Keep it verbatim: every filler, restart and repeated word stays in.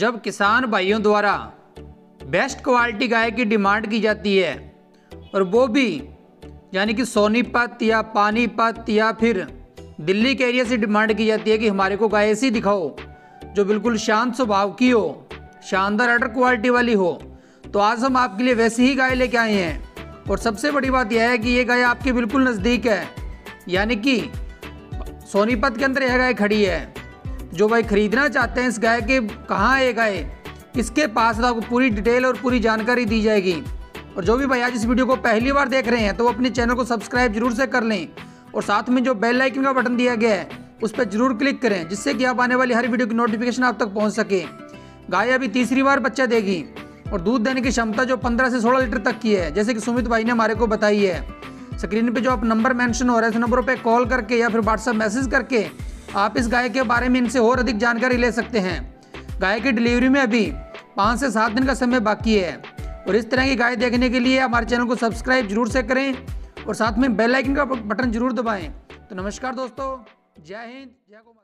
जब किसान भाइयों द्वारा बेस्ट क्वालिटी गाय की डिमांड की जाती है और वो भी यानी कि सोनीपत या पानीपत या फिर दिल्ली के एरिया से डिमांड की जाती है कि हमारे को गाय ऐसी दिखाओ जो बिल्कुल शांत स्वभाव की हो, शानदार अडर क्वालिटी वाली हो, तो आज हम आपके लिए वैसी ही गाय लेके आए हैं। और सबसे बड़ी बात यह है कि ये गाय आपके बिल्कुल नज़दीक है, यानी कि सोनीपत के अंदर यह गाय खड़ी है। जो भाई खरीदना चाहते हैं इस गाय के कहाँ है गाय, इसके पास आपको पूरी डिटेल और पूरी जानकारी दी जाएगी। और जो भी भाई आज इस वीडियो को पहली बार देख रहे हैं तो वो अपने चैनल को सब्सक्राइब जरूर से कर लें और साथ में जो बेल आइकन का बटन दिया गया है उस पर जरूर क्लिक करें, जिससे कि आप आने वाली हर वीडियो की नोटिफिकेशन आप तक पहुँच सके। गाय अभी तीसरी बार बच्चा देगी और दूध देने की क्षमता जो पंद्रह से सोलह लीटर तक की है, जैसे कि सुमित भाई ने हमारे को बताई है। स्क्रीन पर जो आप नंबर मैंशन हो रहा है, इस नंबरों पर कॉल करके या फिर व्हाट्सअप मैसेज करके आप इस गाय के बारे में इनसे और अधिक जानकारी ले सकते हैं। गाय की डिलीवरी में अभी पाँच से सात दिन का समय बाकी है और इस तरह की गाय देखने के लिए हमारे चैनल को सब्सक्राइब जरूर से करें और साथ में बेल आइकन का बटन जरूर दबाएं। तो नमस्कार दोस्तों, जय हिंद, जय गो।